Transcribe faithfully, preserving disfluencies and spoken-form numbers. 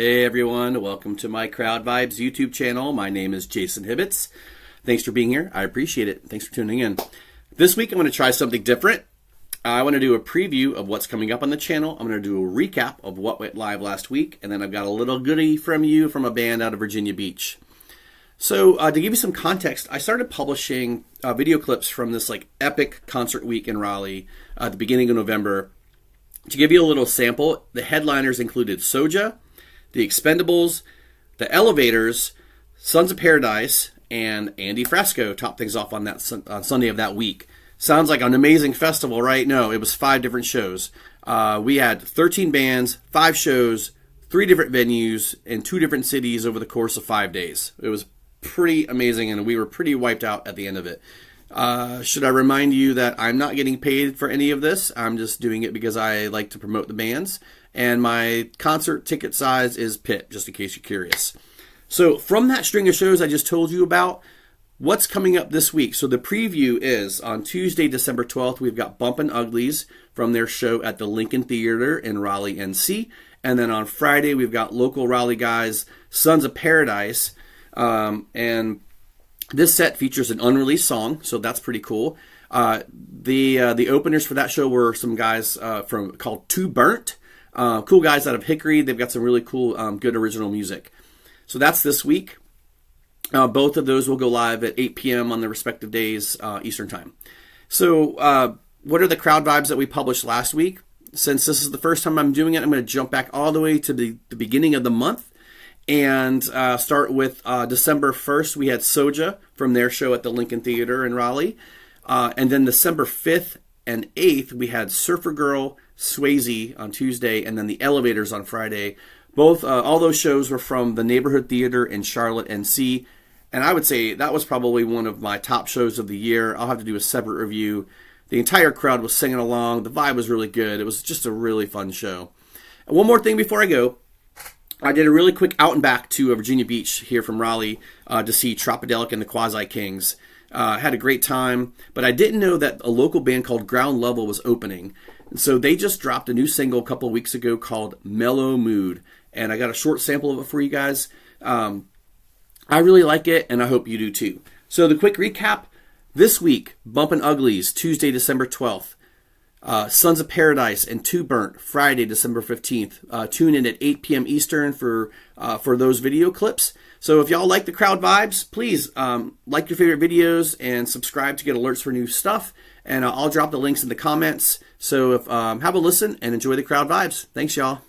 Hey everyone, welcome to my Crowd Vibes YouTube channel. My name is Jason Hibbets. Thanks for being here. I appreciate it. Thanks for tuning in. This week I'm going to try something different. I want to do a preview of what's coming up on the channel. I'm going to do a recap of what went live last week, and then I've got a little goodie from you from a band out of Virginia Beach. So uh, to give you some context, I started publishing uh, video clips from this like epic concert week in Raleigh uh, at the beginning of November. To give you a little sample, the headliners included Soja, The Expendables, The Elovaters, Sons of Paradise, and Andy Frasco topped things off on that sun on Sunday of that week. Sounds like an amazing festival, right? No, it was five different shows. Uh, we had thirteen bands, five shows, three different venues, and two different cities over the course of five days. It was pretty amazing, and we were pretty wiped out at the end of it. Uh, should I remind you that I'm not getting paid for any of this? I'm just doing it because I like to promote the bands. And my concert ticket size is pit, just in case you're curious. So from that string of shows I just told you about, what's coming up this week? So the preview is on Tuesday, December twelfth, we've got Bumpin Uglies from their show at the Lincoln Theatre in Raleigh, N C. And then on Friday, we've got local Raleigh guys, Sons of Paradise. Um, and this set features an unreleased song, so that's pretty cool. Uh, the, uh, the openers for that show were some guys uh, from called Two Burnt. Uh, cool guys out of Hickory. They've got some really cool, um, good original music. So that's this week. Uh, both of those will go live at eight P M on their respective days, uh, Eastern time. So uh, what are the crowd vibes that we published last week? Since this is the first time I'm doing it, I'm going to jump back all the way to the, the beginning of the month and uh, start with uh, December first. We had Soja from their show at the Lincoln Theater in Raleigh. Uh, and then December fifth and eighth, we had Surfer Girl, Shwayze on Tuesday, and then the Elovaters on Friday. Both, uh, all those shows were from the Neighborhood Theatre in Charlotte, N C, and I would say that was probably one of my top shows of the year. I'll have to do a separate review. The entire crowd was singing along. The vibe was really good. It was just a really fun show. And one more thing before I go. I did a really quick out and back to Virginia Beach here from Raleigh uh, to see Tropidelic and the Quasi-Kings. Uh, had a great time, but I didn't know that a local band called Ground Level was opening. And so they just dropped a new single a couple of weeks ago called Mellow Mood, and I got a short sample of it for you guys. Um, I really like it, and I hope you do too. So the quick recap, this week, Bumpin' Uglies, Tuesday, December twelfth. Uh, Sons of Paradise and Two Burnt, Friday, December fifteenth. Uh, tune in at eight P M Eastern for uh, for those video clips. So if y'all like the crowd vibes, please um, like your favorite videos and subscribe to get alerts for new stuff. And uh, I'll drop the links in the comments. So if, um, have a listen and enjoy the crowd vibes. Thanks, y'all.